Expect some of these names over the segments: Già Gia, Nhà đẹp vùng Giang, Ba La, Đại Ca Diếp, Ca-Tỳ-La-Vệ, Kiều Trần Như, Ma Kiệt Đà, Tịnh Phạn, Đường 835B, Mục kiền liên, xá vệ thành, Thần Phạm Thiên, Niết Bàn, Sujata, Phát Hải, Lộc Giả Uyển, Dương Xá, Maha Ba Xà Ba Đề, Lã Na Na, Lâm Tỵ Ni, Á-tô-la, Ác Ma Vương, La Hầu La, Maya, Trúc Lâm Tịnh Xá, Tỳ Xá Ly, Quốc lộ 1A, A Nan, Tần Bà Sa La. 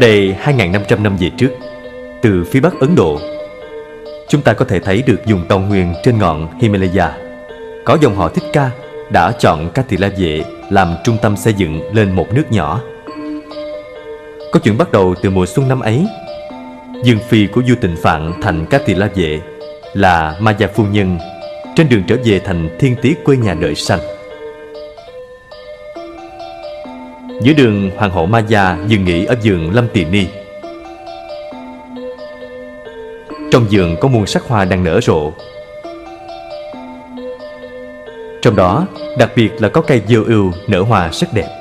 đây 2.500 năm về trước, từ phía bắc Ấn Độ, chúng ta có thể thấy được vùng cao nguyên trên ngọn Himalaya. Có dòng họ Thích Ca đã chọn Ca-Tỳ-La-Vệ làm trung tâm xây dựng lên một nước nhỏ. Có chuyện bắt đầu từ mùa xuân năm ấy. Dương phi của vua Tịnh Phạn thành Ca-Tỳ-La-Vệ là Maya phu nhân, trên đường trở về thành Thiên Tý quê nhà đợi sanh. Giữa đường, hoàng hậu Maya dừng nghỉ ở vườn Lâm Tỵ Ni. Trong vườn có muôn sắc hoa đang nở rộ, trong đó đặc biệt là có cây dơ ưu nở hoa rất đẹp.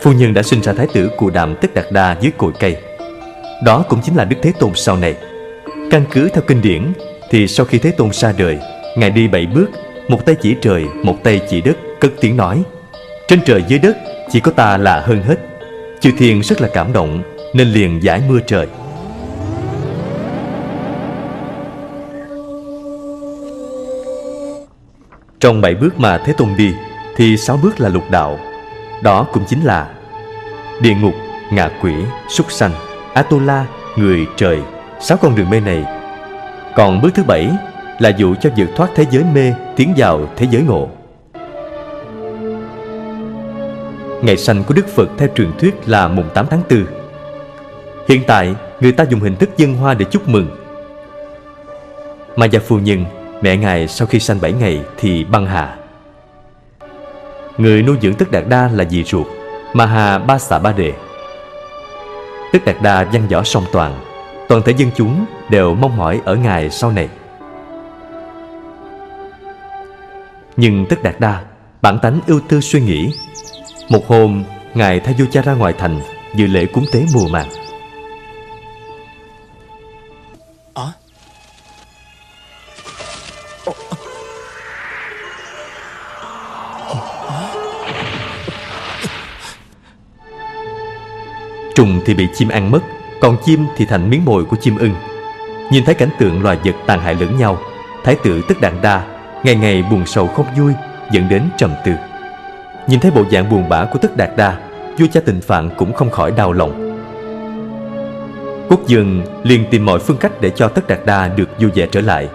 Phu nhân đã sinh ra thái tử của Đạm Tất Đạt Đa dưới cội cây. Đó cũng chính là Đức Thế Tôn sau này. Căn cứ theo kinh điển thì sau khi Thế Tôn ra đời, Ngài đi 7 bước, một tay chỉ trời, một tay chỉ đất, cất tiếng nói: trên trời dưới đất chỉ có ta là hơn hết. Chư thiên rất là cảm động nên liền giải mưa trời. Trong 7 bước mà Thế Tôn đi thì 6 bước là lục đạo. Đó cũng chính là địa ngục, ngạ quỷ, súc sanh, Á-tô-la, người, trời, 6 con đường mê này. Còn bước thứ 7 là dụ cho vượt thoát thế giới mê, tiến vào thế giới ngộ. Ngày sanh của Đức Phật theo truyền thuyết là mùng 8 tháng 4. Hiện tại, người ta dùng hình thức dân hoa để chúc mừng. Maya phu nhân, mẹ Ngài sau khi sanh 7 ngày thì băng hà. Người nuôi dưỡng Tất Đạt Đa là dì ruột, Maha Ba Xà Ba Đề. Tất Đạt Đa văn võ song toàn, toàn thể dân chúng đều mong mỏi ở Ngài sau này. Nhưng Tất Đạt Đa bản tánh ưu tư suy nghĩ. Một hôm, Ngài theo vua cha ra ngoài thành dự lễ cúng tế mùa màng. Trùng thì bị chim ăn mất, còn chim thì thành miếng mồi của chim ưng. Nhìn thấy cảnh tượng loài vật tàn hại lẫn nhau, Thái tử Tất Đạt Đa ngày ngày buồn sầu không vui, dẫn đến trầm tư. Nhìn thấy bộ dạng buồn bã của Tất Đạt Đa, vua cha Tịnh Phạn cũng không khỏi đau lòng. Quốc vương liền tìm mọi phương cách để cho Tất Đạt Đa được vui vẻ trở lại.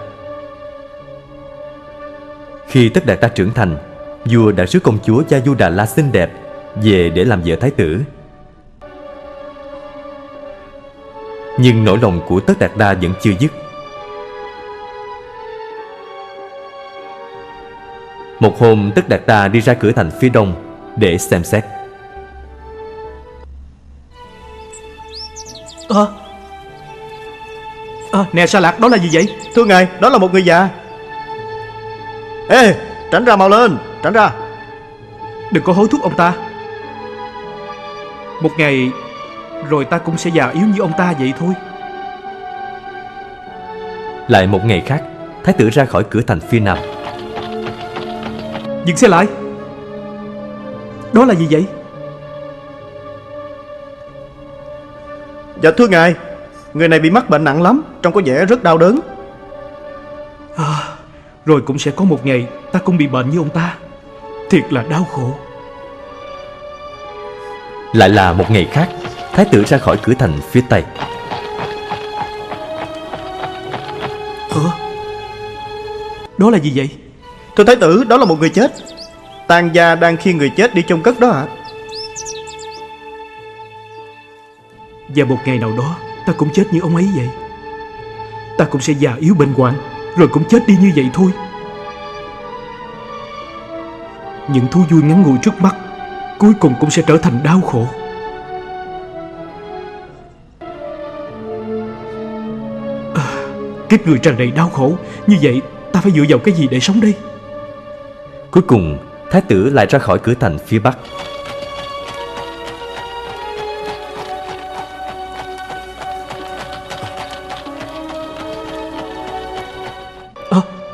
Khi Tất Đạt Đa trưởng thành, vua đã rước công chúa Gia Du Đà La xinh đẹp về để làm vợ thái tử. Nhưng nỗi lòng của Tất Đạt Đa vẫn chưa dứt. Một hôm, Tất Đạt Đa đi ra cửa thành phía đông để xem xét. Nè Xa Lạc, đó là gì vậy? Thưa ngài, đó là một người già. Ê, tránh ra mau lên, tránh ra. Đừng có hối thúc ông ta. Một ngày rồi ta cũng sẽ già yếu như ông ta vậy thôi. Lại một ngày khác, thái tử ra khỏi cửa thành phía nam. Dừng xe lại. Đó là gì vậy? Dạ thưa ngài, người này bị mắc bệnh nặng lắm, trông có vẻ rất đau đớn. Rồi cũng sẽ có một ngày ta cũng bị bệnh như ông ta. Thiệt là đau khổ. Lại là một ngày khác, thái tử ra khỏi cửa thành phía tây. Đó là gì vậy? Thưa thái tử, đó là một người chết. Tang gia đang khiêng người chết đi chôn cất đó ạ. Và một ngày nào đó ta cũng chết như ông ấy vậy. Ta cũng sẽ già yếu bệnh hoạn, rồi cũng chết đi như vậy thôi. Những thú vui ngắn ngủi trước mắt cuối cùng cũng sẽ trở thành đau khổ. Kiếp người tràn đầy đau khổ, như vậy ta phải dựa vào cái gì để sống đây? Cuối cùng, thái tử lại ra khỏi cửa thành phía bắc.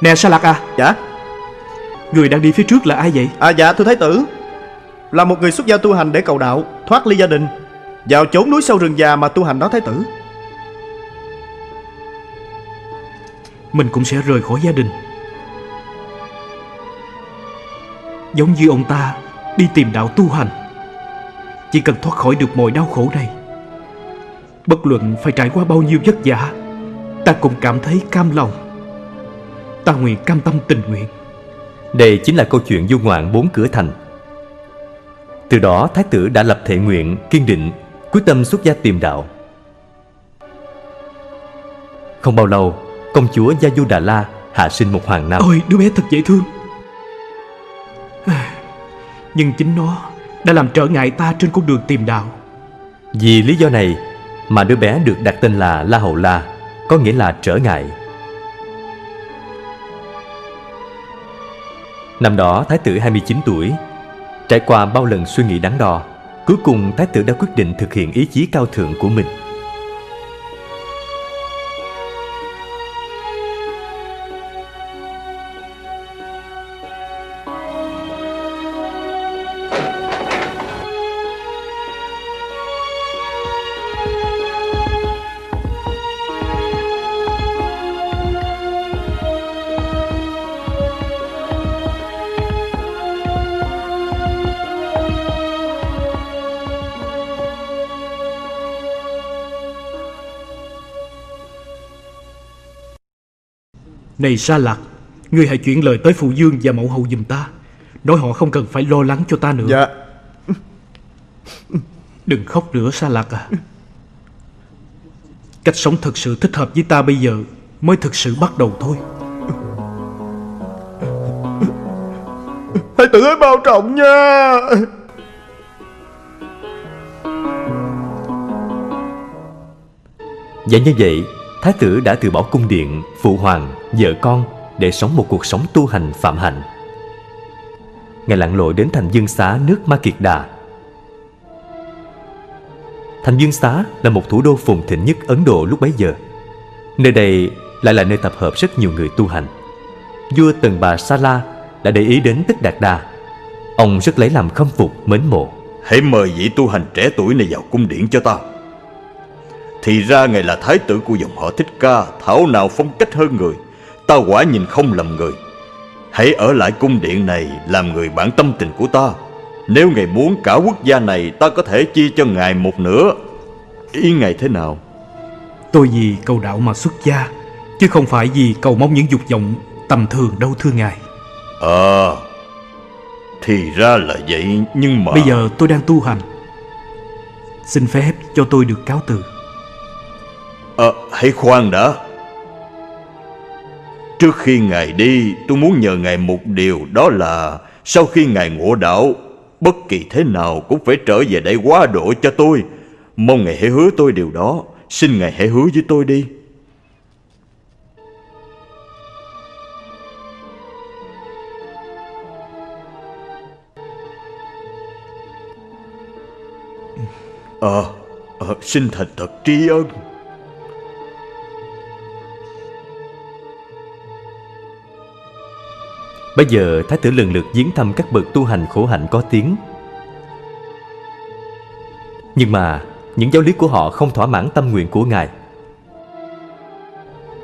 Nè Sa Lạc à. Dạ. Người đang đi phía trước là ai vậy? Dạ thưa thái tử, là một người xuất gia tu hành để cầu đạo, thoát ly gia đình, vào chốn núi sâu rừng già mà tu hành đó thái tử. mình cũng sẽ rời khỏi gia đình, giống như ông ta đi tìm đạo tu hành. Chỉ cần thoát khỏi được mọi đau khổ này, bất luận phải trải qua bao nhiêu vất vả, ta cũng cảm thấy cam lòng. Ta nguyện cam tâm tình nguyện. Đây chính là câu chuyện du ngoạn bốn cửa thành. Từ đó Thái tử đã lập thệ nguyện kiên định, quyết tâm xuất gia tìm đạo. Không bao lâu, công chúa Gia Du Đà La hạ sinh một hoàng nam. Ôi, đứa bé thật dễ thương. Nhưng chính nó đã làm trở ngại ta trên con đường tìm đạo. Vì lý do này mà đứa bé được đặt tên là La Hầu La, có nghĩa là trở ngại. Năm đó Thái tử 29 tuổi. Trải qua bao lần suy nghĩ đắn đo, cuối cùng Thái tử đã quyết định thực hiện ý chí cao thượng của mình. Này Xa Lạc, ngươi hãy chuyển lời tới phụ vương và mẫu hậu giùm ta, nói họ không cần phải lo lắng cho ta nữa. Dạ. Đừng khóc nữa Xa Lạc à. Cách sống thật sự thích hợp với ta bây giờ mới thực sự bắt đầu thôi. Hãy tự hãy bao trọng nha. Dạ như vậy, Thái tử đã từ bỏ cung điện, phụ hoàng, vợ con để sống một cuộc sống tu hành phạm hạnh. Ngài lặn lội đến thành Dương Xá nước Ma Kiệt Đà. Thành Dương Xá là một thủ đô phồn thịnh nhất Ấn Độ lúc bấy giờ. Nơi đây lại là nơi tập hợp rất nhiều người tu hành. Vua Tần Bà Sa La đã để ý đến Tất Đạt Đa. Ông rất lấy làm khâm phục, mến mộ. Hãy mời vị tu hành trẻ tuổi này vào cung điện cho ta. Thì ra ngài là thái tử của dòng họ Thích Ca, thảo nào phong cách hơn người. Ta quả nhìn không lầm người. Hãy ở lại cung điện này làm người bạn tâm tình của ta. Nếu ngài muốn cả quốc gia này, ta có thể chia cho ngài một nửa. Ý ngài thế nào? Tôi vì cầu đạo mà xuất gia, chứ không phải vì cầu mong những dục vọng tầm thường đâu thưa ngài. Thì ra là vậy, nhưng mà bây giờ tôi đang tu hành. Xin phép cho tôi được cáo từ. Hãy khoan đã. Trước khi ngài đi, tôi muốn nhờ ngài một điều, đó là sau khi ngài ngộ đạo, bất kỳ thế nào cũng phải trở về đây quá độ cho tôi. Mong ngài hãy hứa tôi điều đó. Xin ngài hãy hứa với tôi đi. Xin thành thật tri ân. Bây giờ Thái tử lần lượt viếng thăm các bậc tu hành khổ hạnh có tiếng. Nhưng mà những giáo lý của họ không thỏa mãn tâm nguyện của ngài.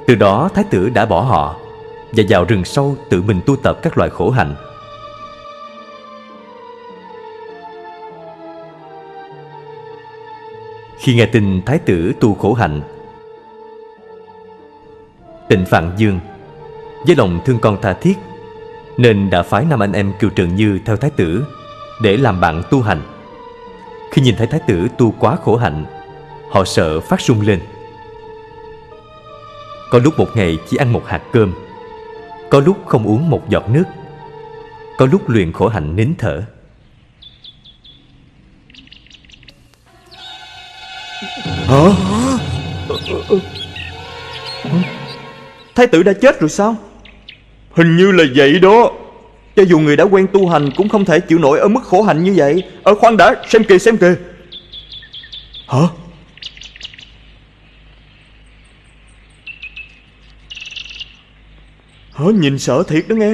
Từ đó Thái tử đã bỏ họ và vào rừng sâu tự mình tu tập các loại khổ hạnh. Khi nghe tin Thái tử tu khổ hạnh, Tịnh Phạn Dương với lòng thương con tha thiết nên đã phái 5 anh em Kiều Trần Như theo Thái tử để làm bạn tu hành. Khi nhìn thấy Thái tử tu quá khổ hạnh, họ sợ phát run lên. Có lúc một ngày chỉ ăn một hạt cơm, có lúc không uống một giọt nước, có lúc luyện khổ hạnh nín thở. Thái tử đã chết rồi sao? Hình như là vậy đó. Cho dù người đã quen tu hành cũng không thể chịu nổi ở mức khổ hạnh như vậy. Khoan đã, xem kìa. Hả? Nhìn sợ thiệt đó nghe.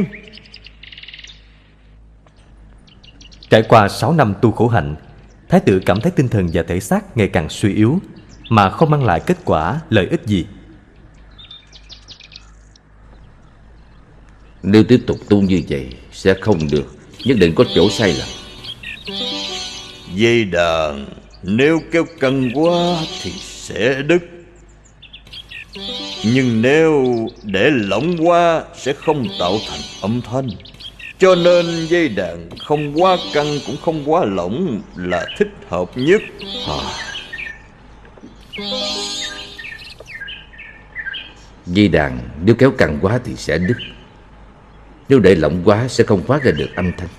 Trải qua 6 năm tu khổ hạnh, Thái tử cảm thấy tinh thần và thể xác ngày càng suy yếu mà không mang lại kết quả lợi ích gì. Nếu tiếp tục tu như vậy sẽ không được, nhất định có chỗ sai lầm. Dây đàn nếu kéo căng quá thì sẽ đứt, nhưng nếu để lỏng quá sẽ không tạo thành âm thanh. Cho nên dây đàn không quá căng cũng không quá lỏng là thích hợp nhất. Dây đàn nếu kéo căng quá thì sẽ đứt, nếu để lỏng quá sẽ không phát ra được âm thanh.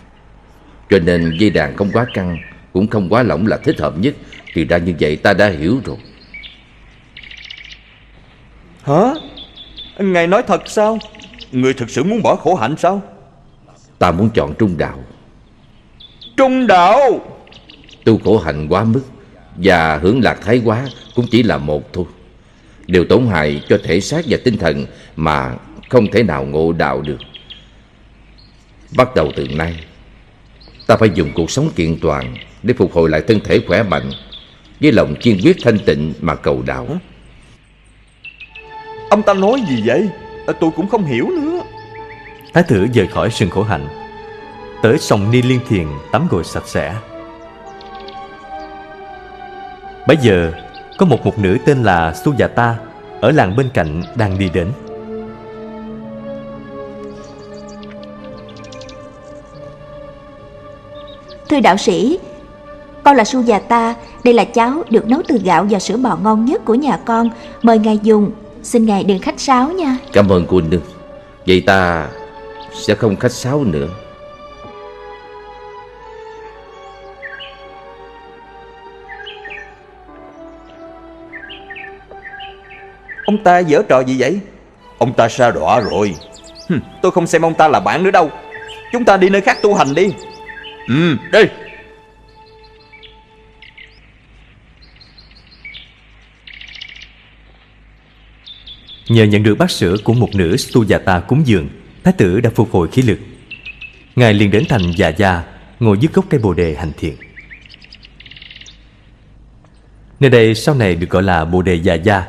Cho nên dây đàn không quá căng cũng không quá lỏng là thích hợp nhất. Thì ra như vậy, ta đã hiểu rồi. Hả? Ngài nói thật sao? Người thực sự muốn bỏ khổ hạnh sao? Ta muốn chọn trung đạo. Trung đạo? Tu khổ hạnh quá mức và hưởng lạc thái quá cũng chỉ là một thôi, đều tổn hại cho thể xác và tinh thần mà không thể nào ngộ đạo được. Bắt đầu từ nay, ta phải dùng cuộc sống kiện toàn để phục hồi lại thân thể khỏe mạnh, với lòng kiên quyết thanh tịnh mà cầu đạo. Hả? Ông ta nói gì vậy? Tôi cũng không hiểu nữa. Thái tử rời khỏi sừng khổ hạnh, tới sông Ni Liên Thiền tắm gội sạch sẽ. Bấy giờ có một mục nữ tên là Sujata ở làng bên cạnh đang đi đến. Thưa đạo sĩ, con là Sujata, đây là cháo được nấu từ gạo và sữa bò ngon nhất của nhà con, mời ngài dùng, xin ngài đừng khách sáo nha. Cảm ơn cô nương, vậy ta sẽ không khách sáo nữa. Ông ta giở trò gì vậy? Ông ta sa đọa rồi. Tôi không xem ông ta là bạn nữa đâu. Chúng ta đi nơi khác tu hành đi. Đi. Nhờ nhận được bát sữa của một nữ Sujata cúng dường, thái tử đã phục hồi khí lực. Ngài liền đến thành Già Gia, ngồi dưới gốc cây bồ đề hành thiền. Nơi đây sau này được gọi là bồ đề Già Gia.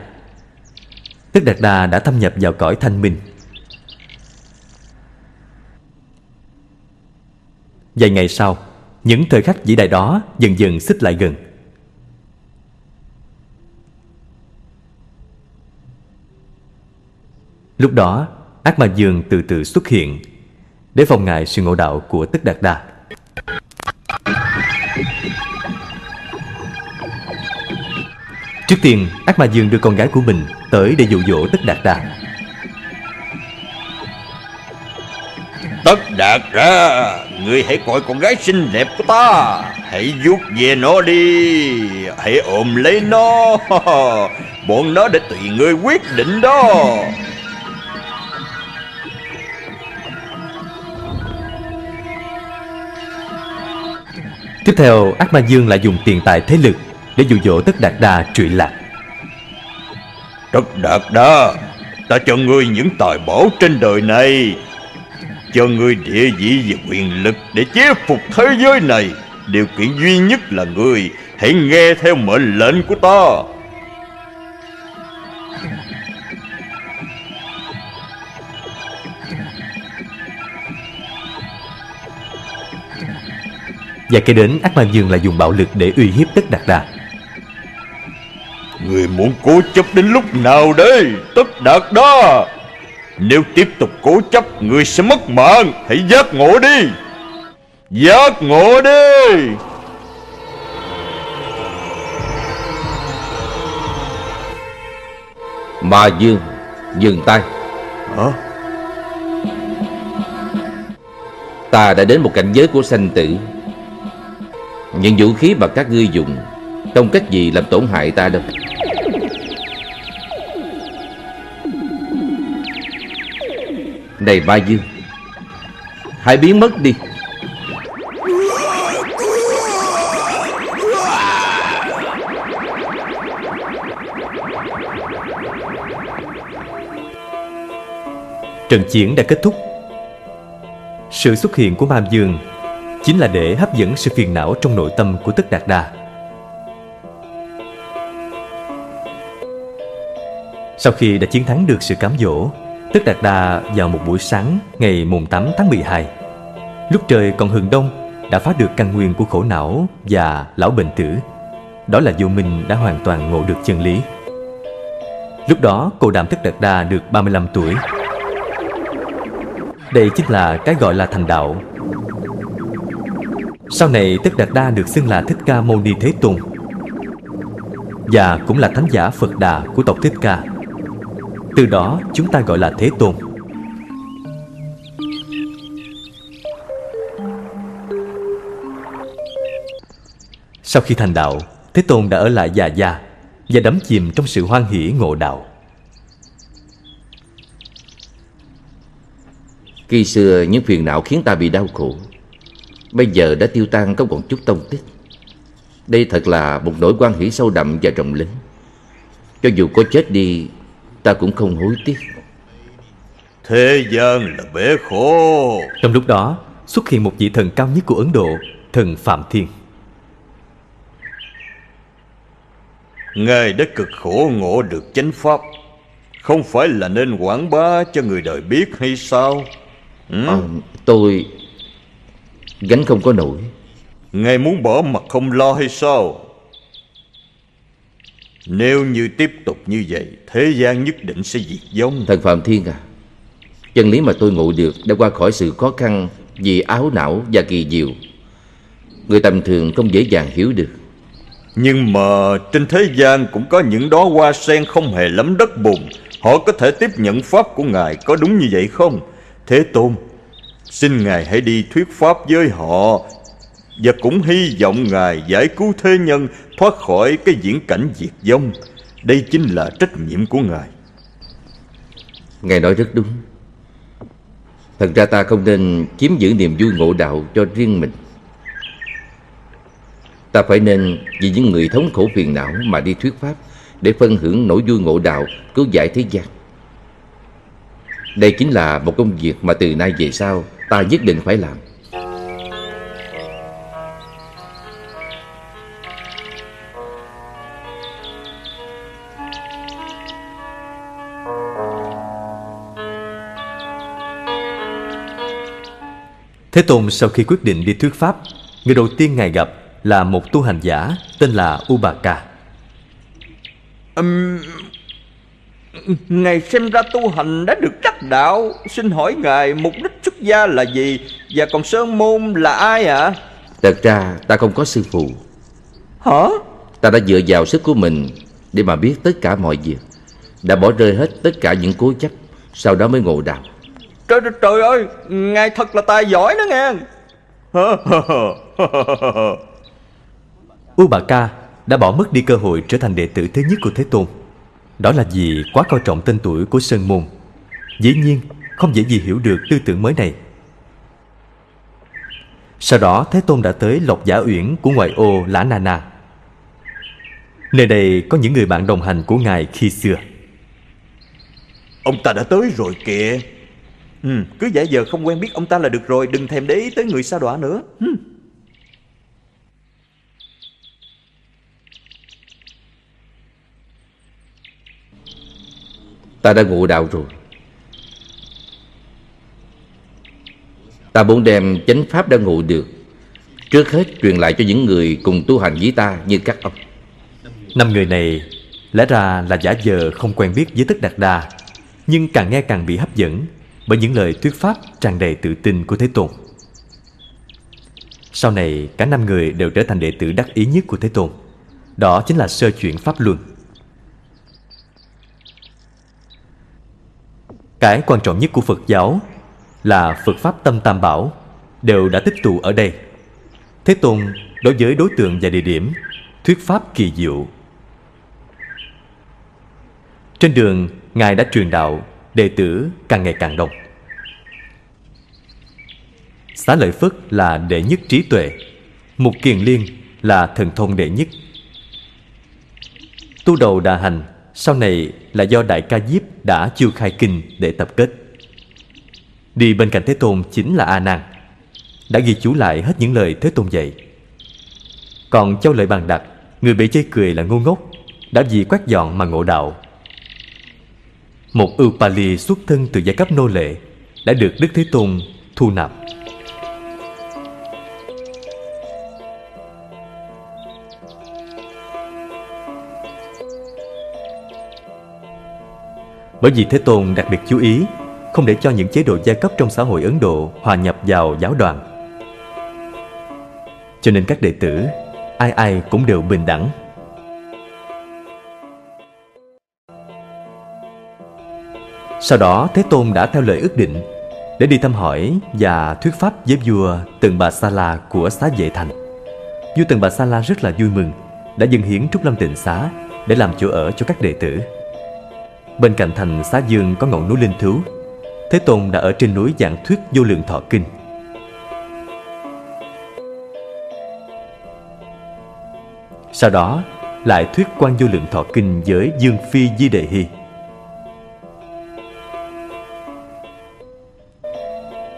Tất Đạt Đa đã thâm nhập vào cõi thanh minh. Vài ngày sau, những thời khắc vĩ đại đó dần dần xích lại gần. Lúc đó, Ác Ma Vương từ từ xuất hiện để phòng ngại sự ngộ đạo của Tất Đạt Đa. Trước tiên, Ác Ma Vương đưa con gái của mình tới để dụ dỗ Tất Đạt Đa. Tất Đạt Đa, ngươi hãy coi con gái xinh đẹp của ta, hãy vuốt về nó đi, hãy ôm lấy nó, bọn nó để tùy ngươi quyết định đó. Tiếp theo, Ác Ma Vương lại dùng tiền tài thế lực để dụ dỗ Tất Đạt Đa trụy lạc. Tất Đạt Đa, ta cho ngươi những tài bảo trên đời này, cho ngươi địa vị và quyền lực để chế phục thế giới này. Điều kiện duy nhất là ngươi hãy nghe theo mệnh lệnh của ta. Và kế đến, Ác Ma Vương là dùng bạo lực để uy hiếp Tất Đạt Đa. Người muốn cố chấp đến lúc nào đây, Tất Đạt Đa? Nếu tiếp tục cố chấp, người sẽ mất mạng. Hãy giác ngộ đi, giác ngộ đi. Ma Vương dừng tay. Hả? Ta đã đến một cảnh giới của sanh tử. Những vũ khí mà các ngươi dùng không cách gì làm tổn hại ta đâu. Này Ma Vương, hãy biến mất đi. Trận chiến đã kết thúc. Sự xuất hiện của Ma Vương chính là để hấp dẫn sự phiền não trong nội tâm của Tất Đạt Đa. Sau khi đã chiến thắng được sự cám dỗ, Tất Đạt Đa vào một buổi sáng ngày mùng 8 tháng 12, lúc trời còn hừng đông, đã phá được căn nguyên của khổ não và lão bệnh tử. Đó là vô minh đã hoàn toàn ngộ được chân lý. Lúc đó cô Đạm Tất Đạt Đa được 35 tuổi. Đây chính là cái gọi là thành đạo. Sau này Tất Đạt Đa được xưng là Thích Ca Mâu Ni Thế Tôn, và cũng là thánh giả Phật Đà của tộc Thích Ca. Từ đó chúng ta gọi là Thế Tôn. Sau khi thành đạo, Thế Tôn đã ở lại Già Gia và đắm chìm trong sự hoan hỷ ngộ đạo. Khi xưa những phiền não khiến ta bị đau khổ, bây giờ đã tiêu tan không còn chút tông tích. Đây thật là một nỗi hoan hỷ sâu đậm và rộng lớn. Cho dù có chết đi, ta cũng không hối tiếc. Thế gian là bể khổ. Trong lúc đó xuất hiện một vị thần cao nhất của Ấn Độ, Thần Phạm Thiên. Ngài đã cực khổ ngộ được chánh pháp, không phải là nên quảng bá cho người đời biết hay sao? Tôi gánh không có nổi. Ngài muốn bỏ mặt không lo hay sao? Nếu như tiếp tục như vậy, thế gian nhất định sẽ diệt vong. Thần Phạm Thiên à, chân lý mà tôi ngộ được đã qua khỏi sự khó khăn vì áo não và kỳ diệu, người tầm thường không dễ dàng hiểu được. Nhưng mà trên thế gian cũng có những đóa hoa sen không hề lấm đất bùn, họ có thể tiếp nhận pháp của Ngài, có đúng như vậy không? Thế Tôn, xin Ngài hãy đi thuyết pháp với họ, và cũng hy vọng Ngài giải cứu thế nhân thoát khỏi cái viễn cảnh diệt vong. Đây chính là trách nhiệm của Ngài. Ngài nói rất đúng. Thật ra ta không nên chiếm giữ niềm vui ngộ đạo cho riêng mình. Ta phải nên vì những người thống khổ phiền não mà đi thuyết pháp, để phân hưởng nỗi vui ngộ đạo, cứu giải thế gian. Đây chính là một công việc mà từ nay về sau ta nhất định phải làm. Thế Tôn sau khi quyết định đi thuyết pháp, người đầu tiên Ngài gặp là một tu hành giả tên là U-ba-ca. Ngài xem ra tu hành đã được đắc đạo. Xin hỏi Ngài mục đích xuất gia là gì, và còn sơn môn là ai ạ? Thật ra ta không có sư phụ. Hả? Ta đã dựa vào sức của mình để mà biết tất cả mọi việc, đã bỏ rơi hết tất cả những cố chấp, sau đó mới ngộ đạo. Trời ơi, Ngài thật là tài giỏi đó nghe. U-ba-ca đã bỏ mất đi cơ hội trở thành đệ tử thứ nhất của Thế Tôn. Đó là vì quá coi trọng tên tuổi của sơn môn. Dĩ nhiên không dễ gì hiểu được tư tưởng mới này. Sau đó Thế Tôn đã tới Lộc Giả Uyển của ngoại ô Lã Na Na. Nơi đây có những người bạn đồng hành của Ngài khi xưa. Ông ta đã tới rồi kìa. Cứ giả vờ không quen biết ông ta là được rồi. Đừng thèm để ý tới người sa đọa nữa. Ta đã ngộ đạo rồi. Ta muốn đem chánh pháp đã ngộ được trước hết truyền lại cho những người cùng tu hành với ta như các ông. Năm người này lẽ ra là giả vờ không quen biết với Tất Đạt Đa, nhưng càng nghe càng bị hấp dẫn bởi những lời thuyết pháp tràn đầy tự tin của Thế Tôn. Sau này cả năm người đều trở thành đệ tử đắc ý nhất của Thế Tôn. Đó chính là sơ chuyển pháp luân. Cái quan trọng nhất của Phật giáo là Phật pháp tâm tam bảo đều đã tích tụ ở đây. Thế Tôn đối với đối tượng và địa điểm thuyết pháp kỳ diệu. Trên đường Ngài đã truyền đạo, đệ tử càng ngày càng đông. Xá Lợi Phất là đệ nhất trí tuệ, Mục Kiền Liên là thần thông đệ nhất. Tu đầu đà hành sau này là do Đại Ca Diếp đã chiêu khai kinh để tập kết. Đi bên cạnh Thế Tôn chính là A Nan, đã ghi chú lại hết những lời Thế Tôn dạy. Còn Châu Lợi Bàn Đặc, người bị chê cười là ngu ngốc, đã vì quét dọn mà ngộ đạo. một U-ba Ly xuất thân từ giai cấp nô lệ đã được Đức Thế Tôn thu nạp. Bởi vì Thế Tôn đặc biệt chú ý không để cho những chế độ giai cấp trong xã hội Ấn Độ hòa nhập vào giáo đoàn, cho nên các đệ tử ai ai cũng đều bình đẳng. Sau đó Thế Tôn đã theo lời ước định để đi thăm hỏi và thuyết pháp với vua Tần Bà Sa La của Xá Vệ Thành. Vua Tần Bà Sa La rất là vui mừng, đã dâng hiến Trúc Lâm Tịnh Xá để làm chỗ ở cho các đệ tử. Bên cạnh thành Xá Dương có ngọn núi Linh Thứu. Thế Tôn đã ở trên núi giảng thuyết Vô Lượng Thọ Kinh. Sau đó lại thuyết Quan Vô Lượng Thọ Kinh với Dương Phi Di Đề Hy.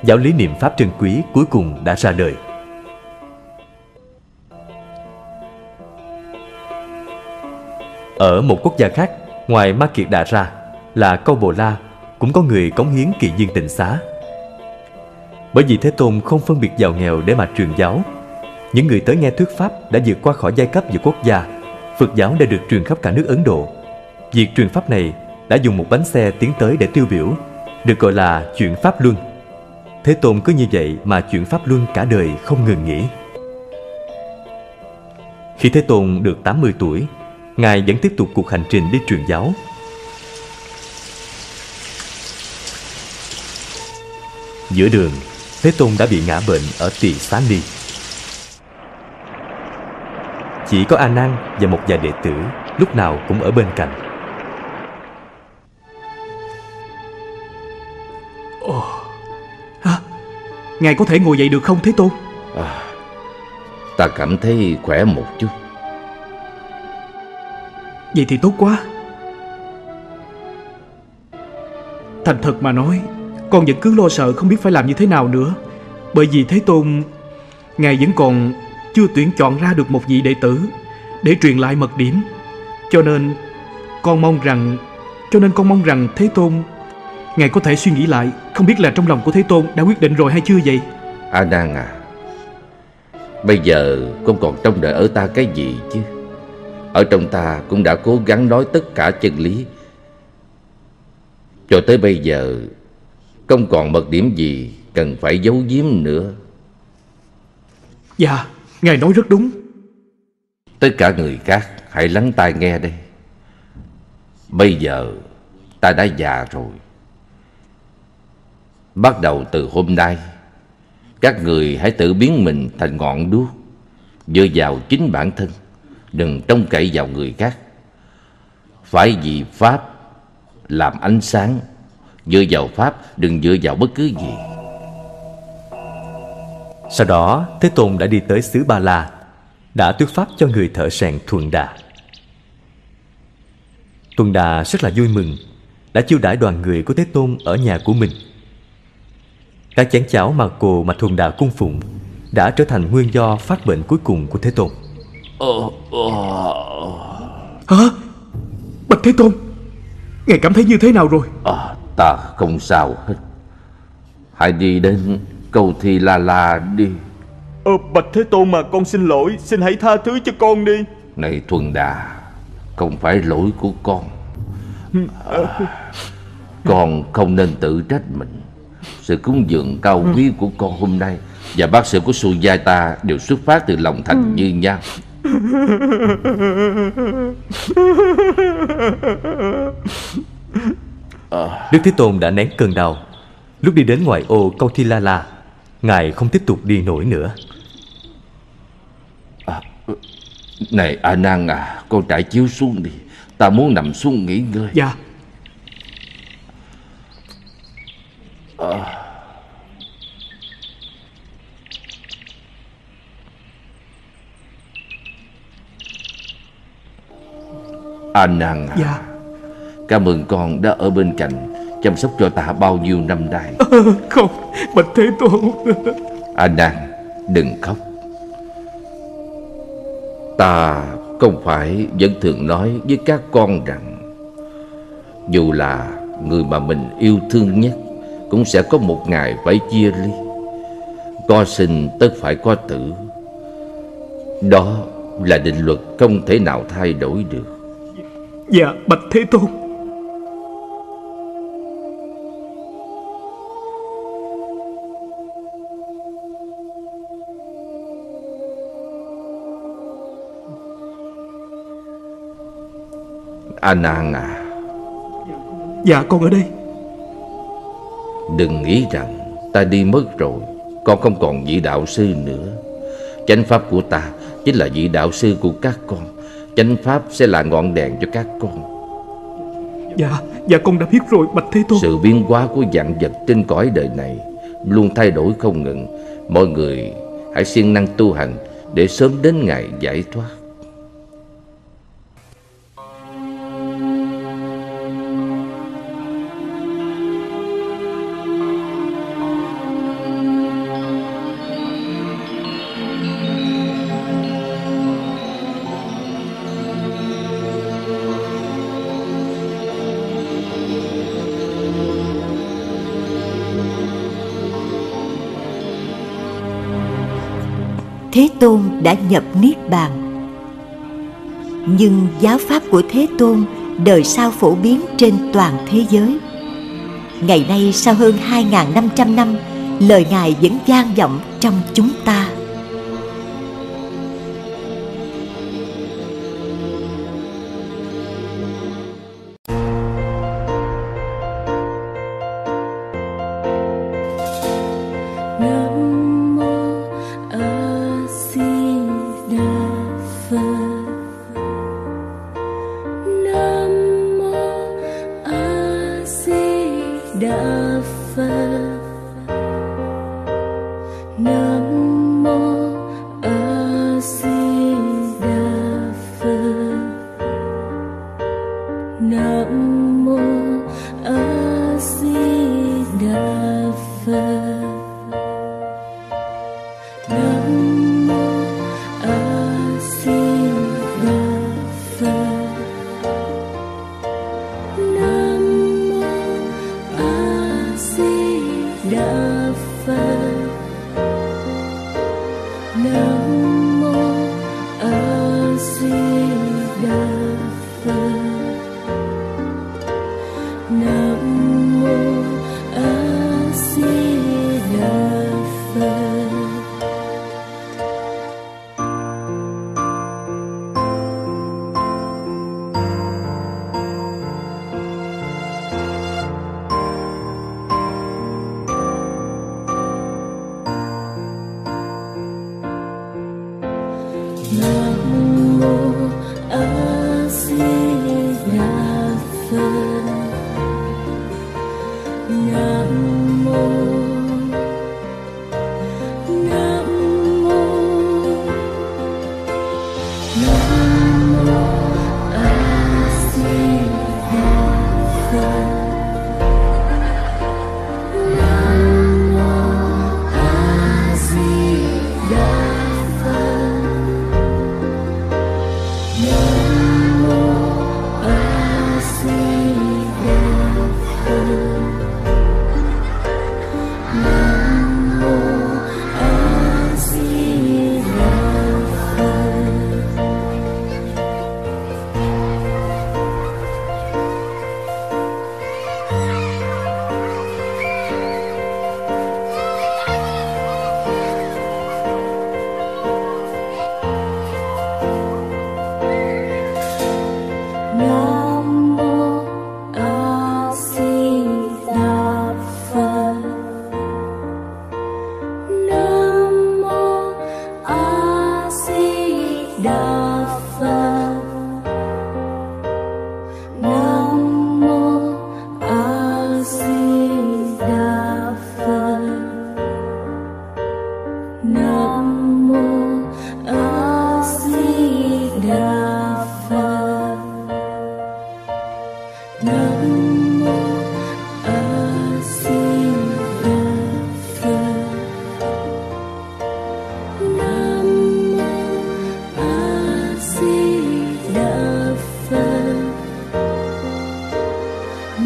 Giáo lý niệm pháp trân quý cuối cùng đã ra đời. Ở một quốc gia khác, ngoài Ma Kiệt Đà ra là Câu Bồ La, cũng có người cống hiến Kỳ Viên Tịnh Xá. Bởi vì Thế Tôn không phân biệt giàu nghèo để mà truyền giáo, những người tới nghe thuyết pháp đã vượt qua khỏi giai cấp và quốc gia. Phật giáo đã được truyền khắp cả nước Ấn Độ. Việc truyền pháp này đã dùng một bánh xe tiến tới để tiêu biểu, được gọi là chuyển pháp luân. Thế Tôn cứ như vậy mà chuyển pháp luân cả đời không ngừng nghỉ. Khi Thế Tôn được 80 tuổi, Ngài vẫn tiếp tục cuộc hành trình đi truyền giáo. Giữa đường, Thế Tôn đã bị ngã bệnh ở Tỳ Xá Ly. Chỉ có A Nan và một vài đệ tử lúc nào cũng ở bên cạnh. Ồ, Ngài có thể ngồi dậy được không Thế Tôn? Ta cảm thấy khỏe một chút. Vậy thì tốt quá. Thành thật mà nói, con vẫn cứ lo sợ không biết phải làm như thế nào nữa. Bởi vì Thế Tôn, Ngài vẫn còn chưa tuyển chọn ra được một vị đệ tử để truyền lại mật điểm. Cho nên con mong rằng Thế Tôn, Ngài có thể suy nghĩ lại. Không biết là trong lòng của Thế Tôn đã quyết định rồi hay chưa vậy? A Nan à, bây giờ con còn trông đợi ở ta cái gì chứ? Ở trong ta cũng đã cố gắng nói tất cả chân lý. Cho tới bây giờ không còn mật điểm gì cần phải giấu giếm nữa. Dạ, Ngài nói rất đúng. Tất cả người khác hãy lắng tai nghe đây. Bây giờ ta đã già rồi. Bắt đầu từ hôm nay, các người hãy tự biến mình thành ngọn đuốc, dựa vào chính bản thân, đừng trông cậy vào người khác. Phải vì pháp làm ánh sáng, dựa vào pháp, đừng dựa vào bất cứ gì. Sau đó Thế Tôn đã đi tới xứ Ba La, đã thuyết pháp cho người thợ rèn Thuần Đà. Thuần Đà rất là vui mừng, đã chiêu đãi đoàn người của Thế Tôn ở nhà của mình. Các chén cháo mà cồ mà Thuần Đà cung phụng đã trở thành nguyên do phát bệnh cuối cùng của Thế Tôn. Hả? Bạch Thế Tôn, Ngài cảm thấy như thế nào rồi? Ta không sao hết. Hãy đi đến câu thi La La đi. Bạch Thế Tôn mà, con xin lỗi, xin hãy tha thứ cho con đi. Này Thuần Đà, không phải lỗi của con. Con không nên tự trách mình. Sự cúng dường cao quý của con hôm nay và bác sĩ của Sujata đều xuất phát từ lòng thành như nhau. Đức Thế Tôn đã nén cơn đau. Lúc đi đến ngoài ô câu thi La La, Ngài không tiếp tục đi nổi nữa. Này A Nan à, con trải chiếu xuống đi, ta muốn nằm xuống nghỉ ngơi. Dạ. A Nan à, dạ, cảm ơn con đã ở bên cạnh chăm sóc cho ta bao nhiêu năm nay. Không, Bạch Thế Tôn. A Nan, đừng khóc. Ta không phải vẫn thường nói với các con rằng dù là người mà mình yêu thương nhất cũng sẽ có một ngày phải chia ly. Có sinh tất phải có tử, đó là định luật không thể nào thay đổi được. Dạ bạch Thế Tôn. A Nan à. Dạ con ở đây. Đừng nghĩ rằng ta đi mất rồi con không còn vị đạo sư nữa. Chánh pháp của ta chính là vị đạo sư của các con. Chánh pháp sẽ là ngọn đèn cho các con. Dạ, dạ con đã biết rồi bạch Thế Tôn. Sự biến hóa của vạn vật trên cõi đời này luôn thay đổi không ngừng. Mọi người hãy siêng năng tu hành để sớm đến ngày giải thoát. Thế Tôn đã nhập Niết Bàn, nhưng giáo pháp của Thế Tôn đời sau phổ biến trên toàn thế giới. Ngày nay sau hơn 2.500 năm, lời Ngài vẫn vang vọng trong chúng ta.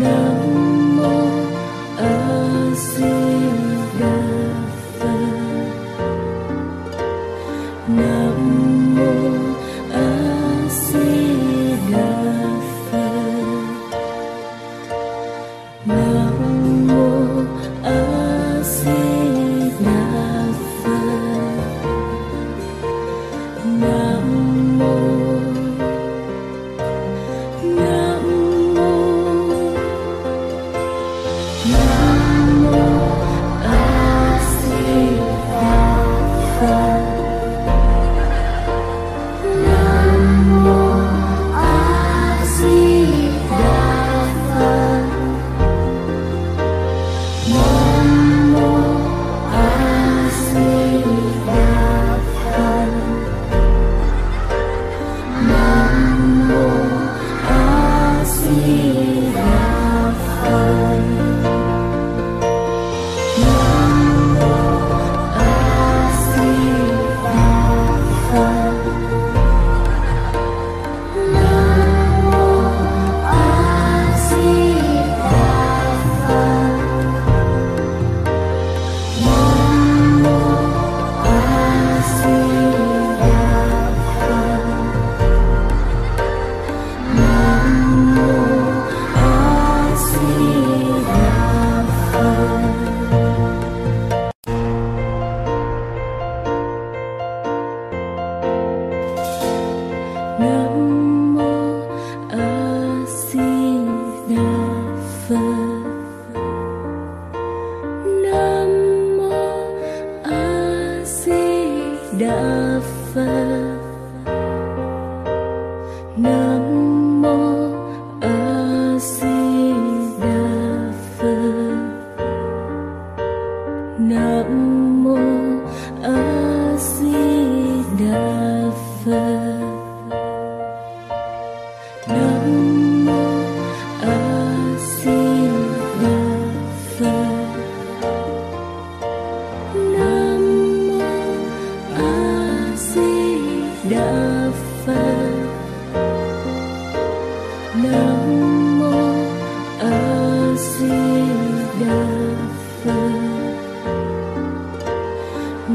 No.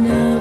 No.